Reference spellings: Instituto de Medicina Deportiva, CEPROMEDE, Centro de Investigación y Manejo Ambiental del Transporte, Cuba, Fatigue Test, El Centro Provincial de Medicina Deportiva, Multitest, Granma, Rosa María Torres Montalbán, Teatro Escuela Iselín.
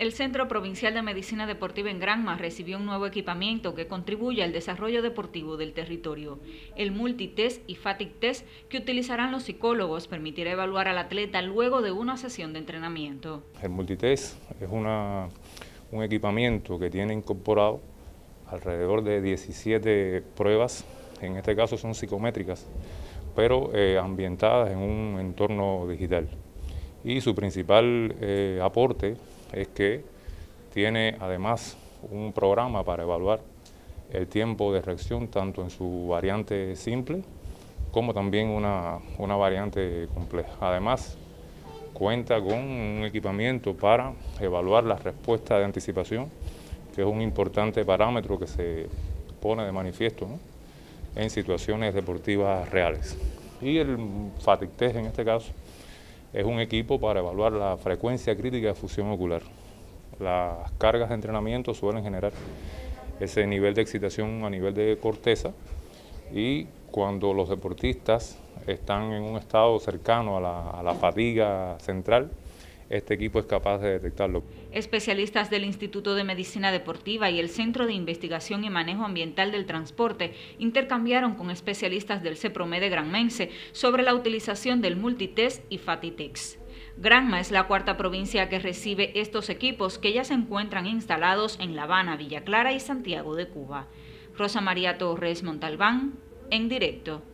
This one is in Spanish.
El Centro Provincial de Medicina Deportiva en Granma recibió un nuevo equipamiento que contribuye al desarrollo deportivo del territorio. El Multitest y Fatigue Test que utilizarán los psicólogos permitirá evaluar al atleta luego de una sesión de entrenamiento. El Multitest es un equipamiento que tiene incorporado alrededor de 17 pruebas, en este caso son psicométricas, pero ambientadas en un entorno digital. Y su principal aporte es que tiene además un programa para evaluar el tiempo de reacción tanto en su variante simple como también una variante compleja. Además cuenta con un equipamiento para evaluar la respuesta de anticipación, que es un importante parámetro que se pone de manifiesto, ¿no?, en situaciones deportivas reales. Y el Fatigue Test en este caso es un equipo para evaluar la frecuencia crítica de fusión ocular. Las cargas de entrenamiento suelen generar ese nivel de excitación a nivel de corteza, y cuando los deportistas están en un estado cercano a la fatiga central, este equipo es capaz de detectarlo. Especialistas del Instituto de Medicina Deportiva y el Centro de Investigación y Manejo Ambiental del Transporte intercambiaron con especialistas del CEPROMEDE granmense sobre la utilización del Multitest y Fatitex. Granma es la cuarta provincia que recibe estos equipos, que ya se encuentran instalados en La Habana, Villa Clara y Santiago de Cuba. Rosa María Torres Montalbán, en directo.